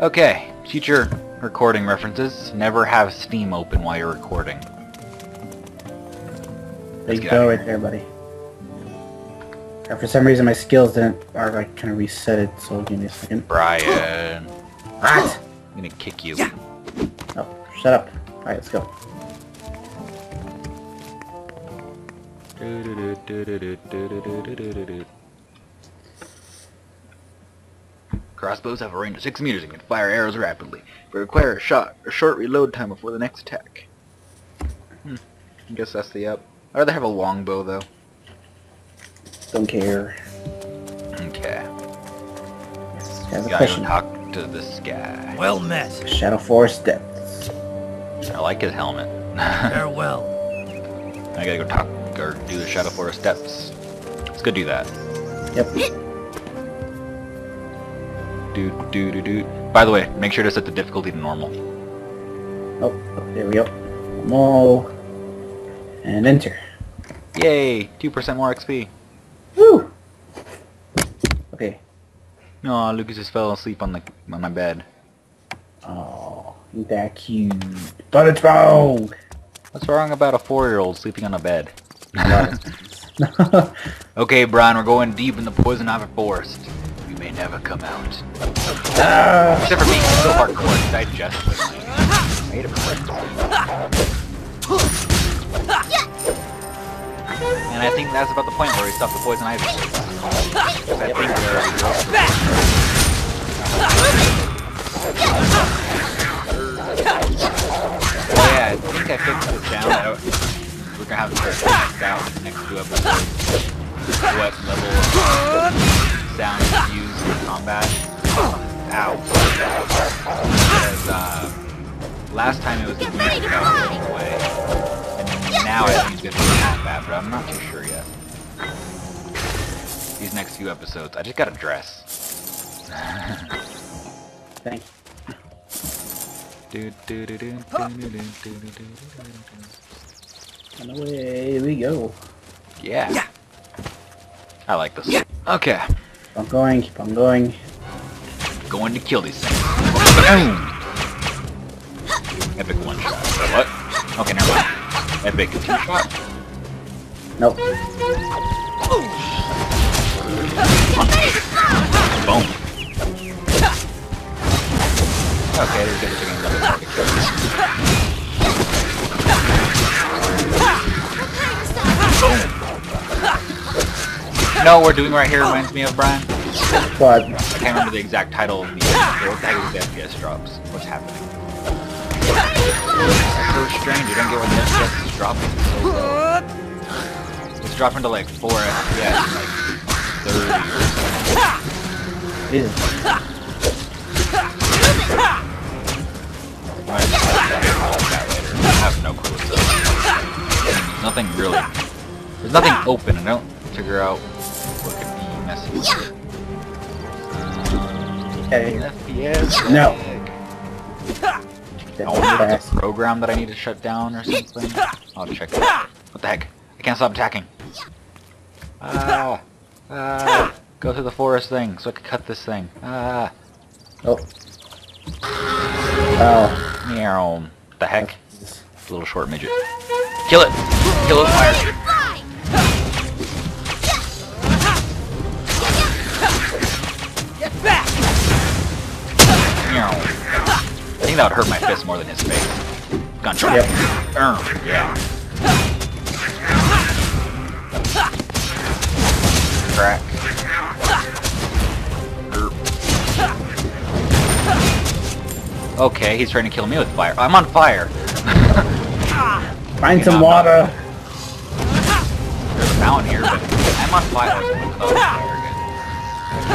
Okay, future recording references. Never have Steam open while you're recording. There you go, right there, buddy. For some reason, my skills are like trying to reset it. So give me a second. Brian, rat! I'm gonna kick you. Yeah. Oh, shut up! All right, let's go. Crossbows have a range of 6 meters and can fire arrows rapidly, but require a short reload time before the next attack. I guess that's the up. I'd rather have a longbow though. Don't care. Okay. Yes, has a question. Talk to this guy. Well met. Shadow Forest Depths. I like his helmet. Farewell. I gotta go talk or do the Shadow Forest Depths. Let's go do that. Yep. By the way, make sure to set the difficulty to normal. Oh, there we go. Normal. And enter. Yay! 2% more XP. Woo! Okay. No, Lucas just fell asleep on my bed. Oh, ain't that cute? But it's wrong. What's wrong about a 4-year-old sleeping on a bed? Okay, Brian, we're going deep in the poison ivy forest. We may never come out. Except for being so hardcore and digestive. Made a mistake. And I think that's about the point where we stop the poison ivy. Yeah, I think I fixed the sound. We're gonna have to figure out in the next 2 episodes what level of sound is used in combat. Ow. Because last time it was the weird sound way. Now I think it's good for combat, but I'm not too sure yet. These next few episodes, I just got a dress. Thanks. And away we go. Yeah. I like this. Yeah. Okay. Keep on going. Keep on going. Going to kill these things. Epic one shot. What? Okay, never mind. Epic shot. Nope. Boom. Okay, there's good thing about it. No, we're doing right here reminds me of Brian. What? I can't remember the exact title of the FPS drops. What's happening? It's so strange, you don't get what the FPS is dropping. So low. It's dropping to like 4 FPS, like 30 or something. Alright, I'll look at that later. I have no clue what's up. Nothing really. There's nothing open, I don't figure out what could be messy with it. FPS? No. Oh, that's a program that I need to shut down or something. I'll check it out. What the heck? I can't stop attacking. Go through the forest thing so I can cut this thing. Oh. Oh. Meow. What the heck? Little short midget. Kill it! Kill it with fire! Get back! Meow. I think that would hurt my fist more than his face. Gunshot. Yep. Yeah. Crack. Okay, he's trying to kill me with fire. I'm on fire. Find some water. There's a mountain here, but I'm on fire. Oh,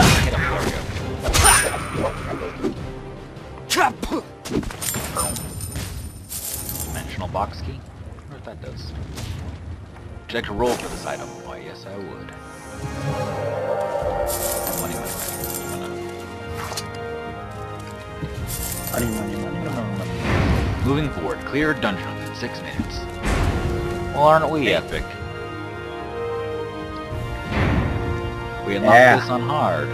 there we go. Hit him. There we go. Dimensional box key? I wonder what that does. Would you like to roll for this item? Why, yes, I would. Money. Moving forward, clear dungeon within 6 minutes. Well, aren't we epic? We unlocked this on hard.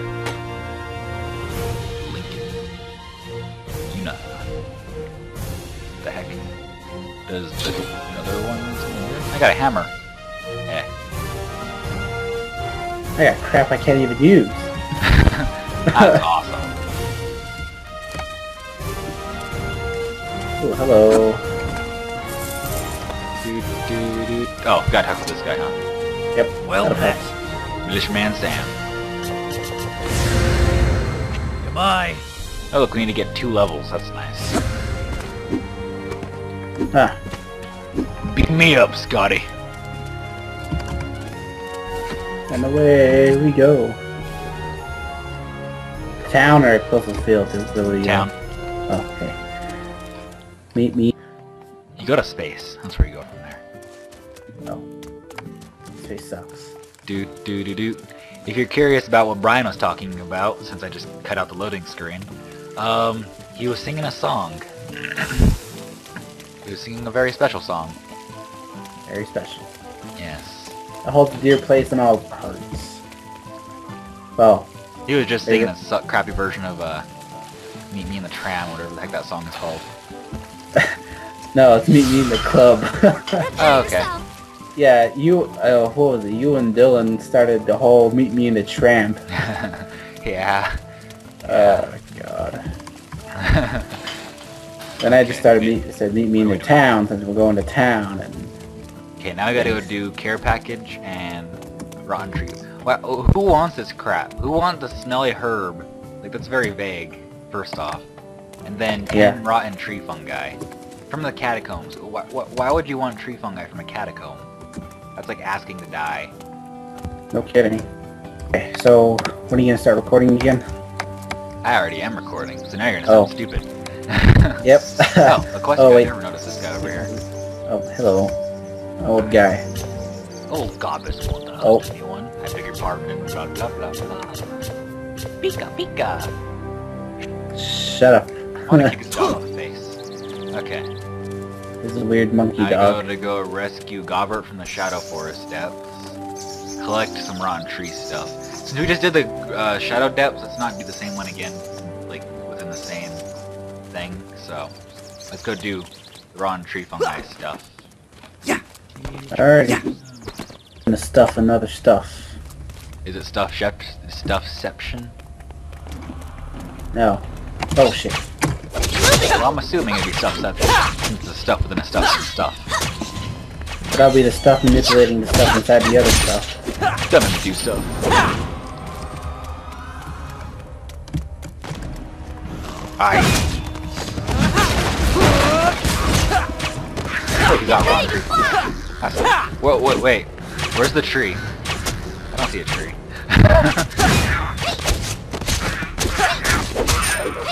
Does the other one? I got a hammer. Eh. I got crap I can't even use. That's awesome. Ooh, hello. Oh, gotta talk to this guy, huh? Yep. Well met. Militiaman Sam. Goodbye. Oh look, we need to get 2 levels, that's nice. Huh. Beat me up, Scotty. And away we go. Town or closest field? Town. Oh, okay. Meet me. You go to space. That's where you go from there. No. Space sucks. If you're curious about what Brian was talking about, since I just cut out the loading screen, he was singing a song. He was singing a very special song. Very special. Yes. I hold the dear place in all parts. Well. He was just singing a crappy version of Meet Me in the Tram, whatever the heck that song is called. No, it's Meet Me in the Club. Oh, okay. Yeah, you, what was it? You and Dylan started the whole Meet Me in the Tram. Yeah. Oh, my God. Then I just started said meet me in the town, since we're going to town. Okay, now we gotta go do care package and rotten tree. Well, who wants this crap? Who wants the smelly herb? Like that's very vague, first off. And then rotten tree fungi from the catacombs. Why would you want tree fungi from a catacomb? That's like asking to die. No kidding. Okay, so when are you gonna start recording again? I already am recording, so now you're gonna sound stupid. Yep. Oh, a question. I never noticed this guy over here. Oh, hello. Old guy. Old goblins won't help anyone. I beg your pardon. Blah, blah, blah, blah. Pika, pika. Shut up. I want to kick his dog in the face. Okay. This is a weird monkey dog. I go to rescue Gobbert from the Shadow Forest Depths. Collect some rotten tree stuff. Since we just did the Shadow Depths, let's not do the same one again. Like, within the same thing, so let's go do the rotten tree fungi stuff. Yeah. Alright. Yeah. And the stuff and other stuff. Is it stuffception? No. Oh shit. Well, I'm assuming it'd be stuffception, since the stuff within a stuff and stuff. That'll be the stuff manipulating the stuff inside the other stuff. Doesn't do stuff. I. Whoa, wait, wait. Where's the tree? I don't see a tree.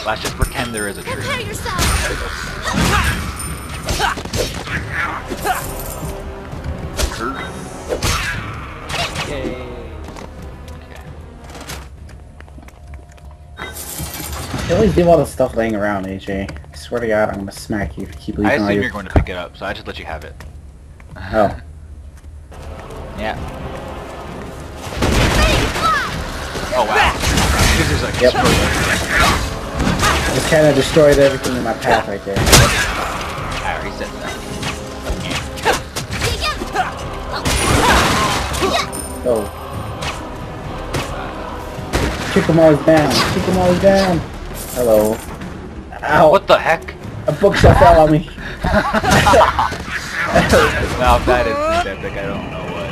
Let's just pretend there is a tree. Okay. You always leave all the stuff laying around, AJ. I swear to God, I'm gonna smack you if you keep leaving. I assume you're going to pick it up, so I just let you have it. Oh. Yeah. Oh wow. This is like explosion. Just kind of destroyed everything in my path right there. I reset that. Oh. Kick them all down. Kick them all down. Hello. Ow. What the heck? A bookshelf fell on me. Now if that is epic, I don't know what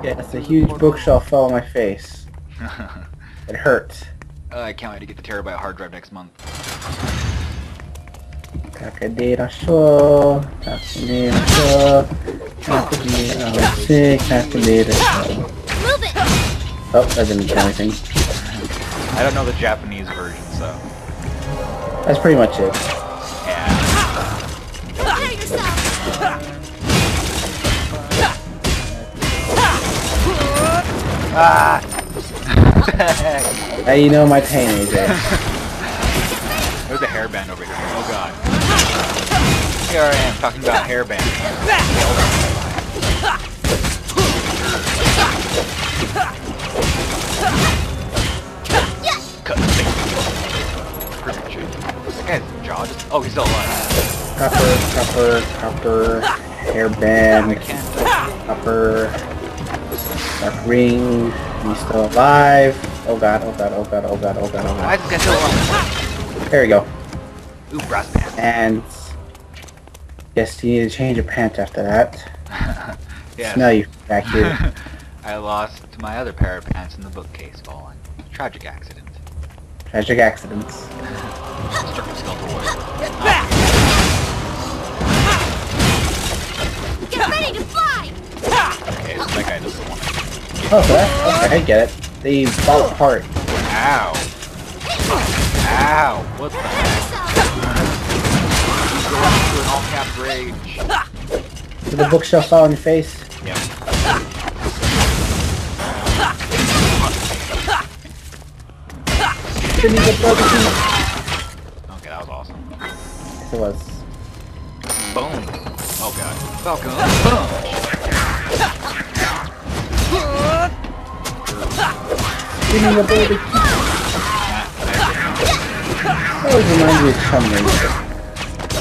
it is. Yeah, it's a huge bookshelf fell on my face. It hurts. I can't wait to get the terabyte hard drive next month. Oh, that didn't do anything. I don't know the Japanese version, so... That's pretty much it. Ah! Now you know my pain, AJ. There's a hairband over here. Oh god. Here I am talking about hairband. Cut the thing. This guy's jaw just. Oh, he's still alive. Copper. Copper, copper, hairband, copper, dark ring, he's still alive. Oh god, oh god, oh god, oh god, oh god, oh god. I just got killed one. There we go. Ooh, brass pants. And guess you need to change your pants after that. Yeah. Smell you back here. I lost my other pair of pants in the bookcase falling. Tragic accident. Tragic accidents. Get back! Get ready to fly! Okay, so that guy doesn't want it. Oh, that? Okay, I get it. They fall apart. Ow. Ow. What the heck? He's going through an all-cap rage. Did the bookshelf fall on your face? Yep. Okay, that was awesome. Yes, it was. Boom. Oh god. Falcon. Boom. Give me the baby. That always reminds me of Chum Ranger.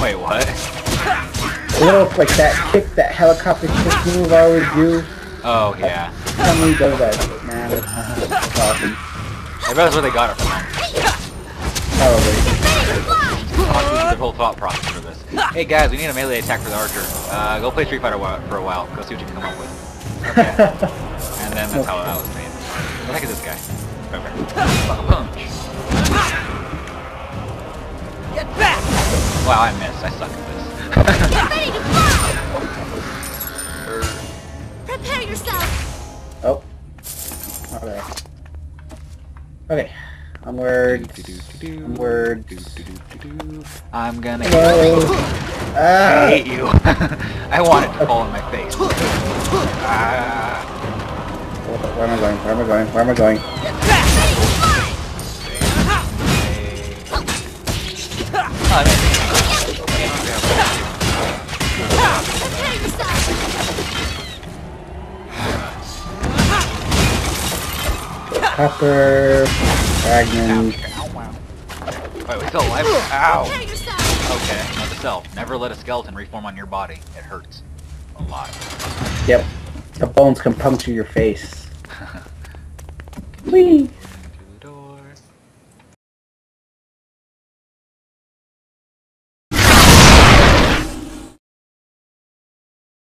Wait, what? A little like that kick, that helicopter kick move I always do. Oh yeah. Somebody does that. Man, that's awesome. I bet that's where they got it from. Probably. The whole thought process for this. Hey guys, we need a melee attack for the archer. Go play Street Fighter for a while. Go see what you can come up with. Okay. And then that's how that was made. What the heck is this guy? Punch. Get back! Wow, I missed. I suck at this. Get ready to fly! Prepare yourself. Oh. Alright. Okay. Onward. Onward. I'm gonna kill you. I hate you. I want it to fall in my face. Where am I going? Where am I going? Where am I going? Copper. Dragman. Ow, ow, wow. Wait, we're still alive? Ow! Okay, another self. Never let a skeleton reform on your body. It hurts. A lot. Yep. The bones can puncture your face. Whee!